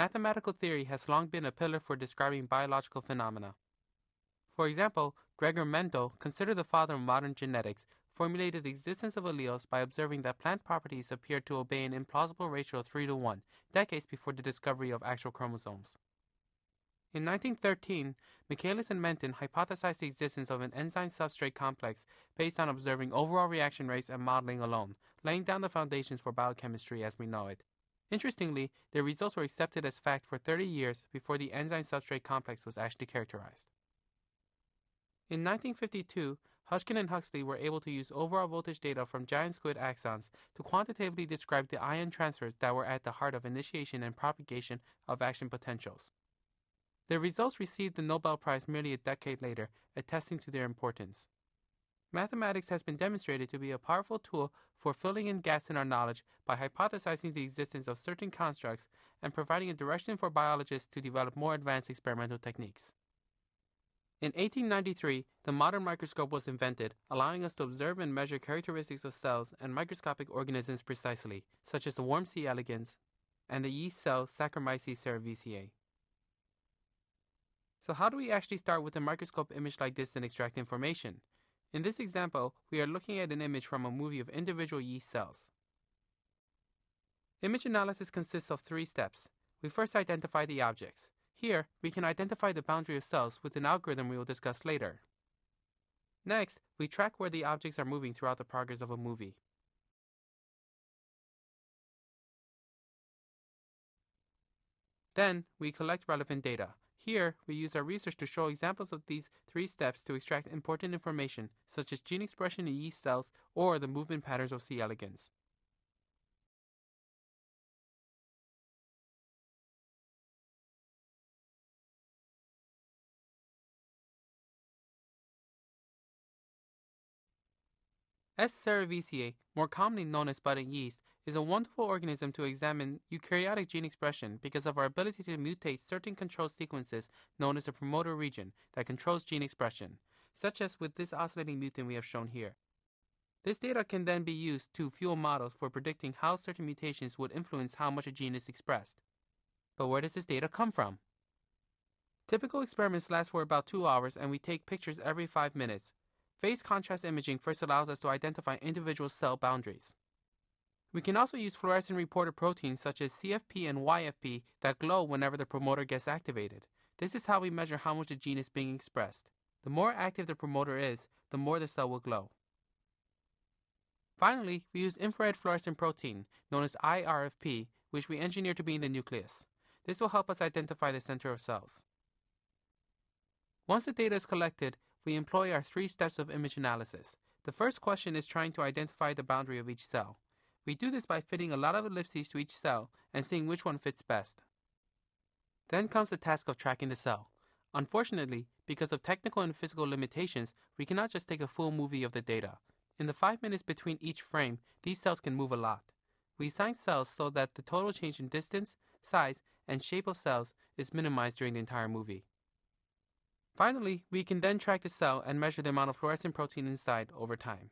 Mathematical theory has long been a pillar for describing biological phenomena. For example, Gregor Mendel, considered the father of modern genetics, formulated the existence of alleles by observing that plant properties appeared to obey an implausible ratio of 3:1, decades before the discovery of actual chromosomes. In 1913, Michaelis and Menten hypothesized the existence of an enzyme-substrate complex based on observing overall reaction rates and modeling alone, laying down the foundations for biochemistry as we know it. Interestingly, their results were accepted as fact for 30 years before the enzyme-substrate complex was actually characterized. In 1952, Hodgkin and Huxley were able to use overall voltage data from giant squid axons to quantitatively describe the ion transfers that were at the heart of initiation and propagation of action potentials. Their results received the Nobel Prize merely a decade later, attesting to their importance. Mathematics has been demonstrated to be a powerful tool for filling in gaps in our knowledge by hypothesizing the existence of certain constructs and providing a direction for biologists to develop more advanced experimental techniques. In 1893, the modern microscope was invented, allowing us to observe and measure characteristics of cells and microscopic organisms precisely, such as the worm C. elegans and the yeast cell Saccharomyces cerevisiae. So how do we actually start with a microscope image like this and extract information? In this example, we are looking at an image from a movie of individual yeast cells. Image analysis consists of 3 steps. We first identify the objects. Here, we can identify the boundary of cells with an algorithm we will discuss later. Next, we track where the objects are moving throughout the progress of a movie. Then, we collect relevant data. Here, we use our research to show examples of these 3 steps to extract important information, such as gene expression in yeast cells or the movement patterns of C. elegans. S. cerevisiae, more commonly known as budding yeast, is a wonderful organism to examine eukaryotic gene expression because of our ability to mutate certain control sequences known as the promoter region that controls gene expression, such as with this oscillating mutant we have shown here. This data can then be used to fuel models for predicting how certain mutations would influence how much a gene is expressed. But where does this data come from? Typical experiments last for about 2 hours and we take pictures every 5 minutes. Phase contrast imaging first allows us to identify individual cell boundaries. We can also use fluorescent reporter proteins such as CFP and YFP that glow whenever the promoter gets activated. This is how we measure how much a gene is being expressed. The more active the promoter is, the more the cell will glow. Finally, we use infrared fluorescent protein, known as IRFP, which we engineer to be in the nucleus. This will help us identify the center of cells. Once the data is collected, we employ our 3 steps of image analysis. The first question is trying to identify the boundary of each cell. We do this by fitting a lot of ellipses to each cell and seeing which one fits best. Then comes the task of tracking the cell. Unfortunately, because of technical and physical limitations, we cannot just take a full movie of the data. In the 5 minutes between each frame, these cells can move a lot. We assign cells so that the total change in distance, size, and shape of cells is minimized during the entire movie. Finally, we can then track the cell and measure the amount of fluorescent protein inside over time.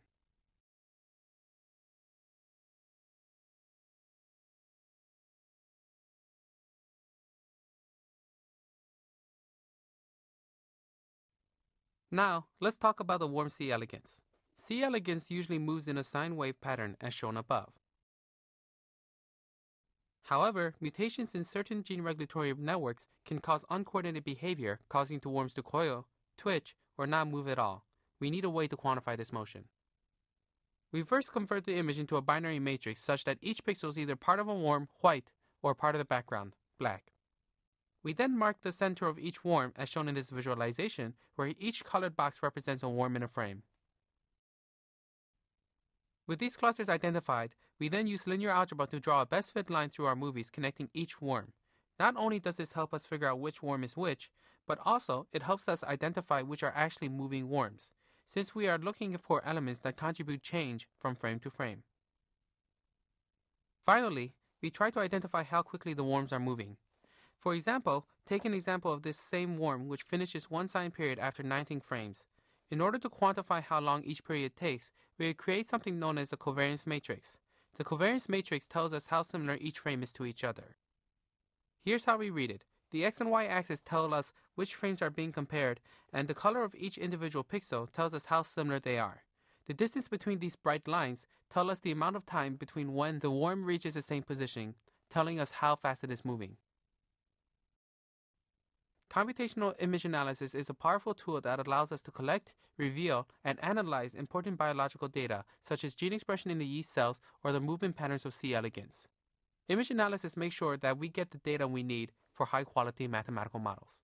Now, let's talk about the worm C. elegans. C. elegans usually moves in a sine wave pattern as shown above. However, mutations in certain gene regulatory networks can cause uncoordinated behavior, causing the worms to coil, twitch, or not move at all. We need a way to quantify this motion. We first convert the image into a binary matrix such that each pixel is either part of a worm, white, or part of the background, black. We then mark the center of each worm, as shown in this visualization, where each colored box represents a worm in a frame. With these clusters identified, we then use linear algebra to draw a best fit line through our movies connecting each worm. Not only does this help us figure out which worm is which, but also it helps us identify which are actually moving worms, since we are looking for elements that contribute change from frame to frame. Finally, we try to identify how quickly the worms are moving. For example, take an example of this same worm which finishes one sign period after 19 frames. In order to quantify how long each period takes, we create something known as a covariance matrix. The covariance matrix tells us how similar each frame is to each other. Here's how we read it. The x and y axis tell us which frames are being compared, and the color of each individual pixel tells us how similar they are. The distance between these bright lines tells us the amount of time between when the worm reaches the same position, telling us how fast it is moving. Computational image analysis is a powerful tool that allows us to collect, reveal, and analyze important biological data, such as gene expression in the yeast cells or the movement patterns of C. elegans. Image analysis makes sure that we get the data we need for high-quality mathematical models.